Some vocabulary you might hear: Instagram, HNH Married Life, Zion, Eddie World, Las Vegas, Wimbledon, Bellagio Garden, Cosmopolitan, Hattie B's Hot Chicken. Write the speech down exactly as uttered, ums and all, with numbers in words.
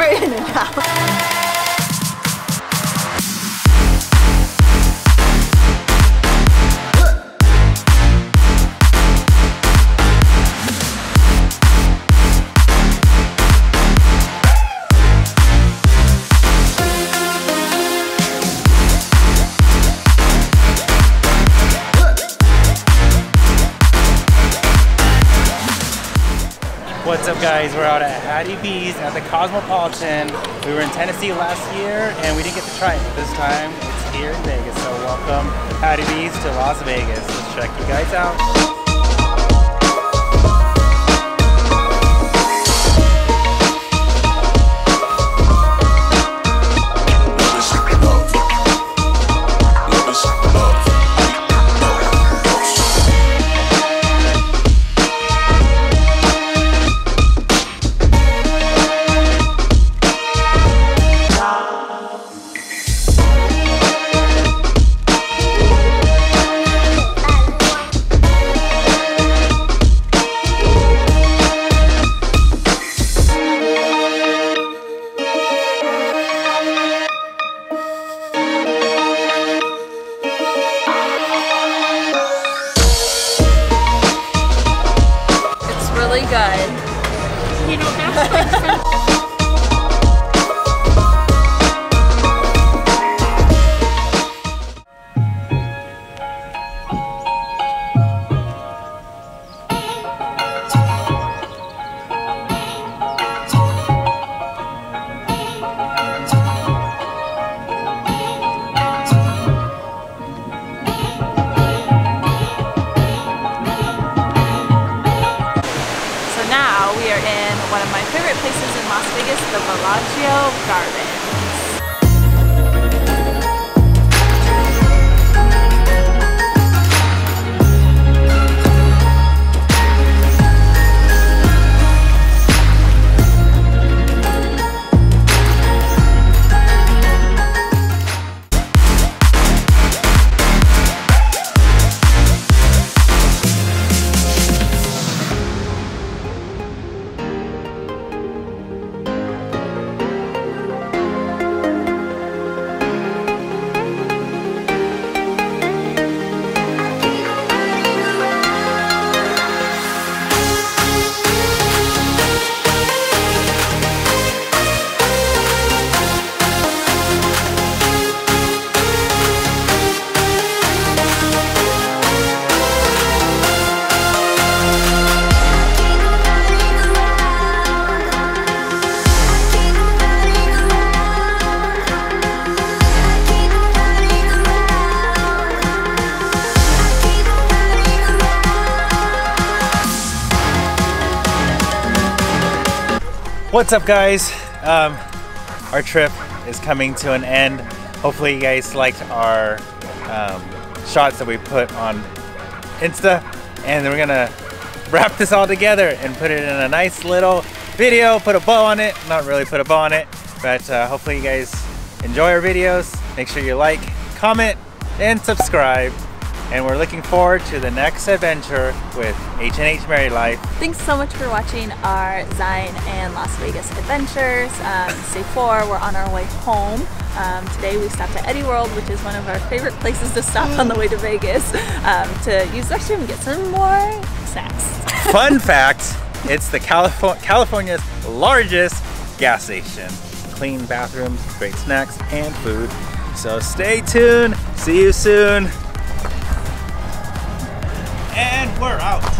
right in and out. What's up guys, we're out at Hattie B's at the Cosmopolitan. We were in Tennessee last year and we didn't get to try it. This time it's here in Vegas, so welcome Hattie B's to Las Vegas. Let's check you guys out. Really good. You don't have to. One of my favorite places in Las Vegas, the Bellagio Garden. What's up guys, um, our trip is coming to an end. Hopefully you guys liked our um, shots that we put on Insta, and then we're gonna wrap this all together and put it in a nice little video, put a bow on it, not really put a bow on it, but uh, hopefully you guys enjoy our videos. Make sure you like, comment, and subscribe. And we're looking forward to the next adventure with H N H Married Life. Thanks so much for watching our Zion and Las Vegas adventures. Um, day four, we're on our way home. Um, today we stopped at Eddie World, which is one of our favorite places to stop on the way to Vegas, um, to use the restroom and get some more snacks. Fun fact, it's the Calif- California's largest gas station. Clean bathrooms, great snacks, and food. So stay tuned, see you soon. And we're out.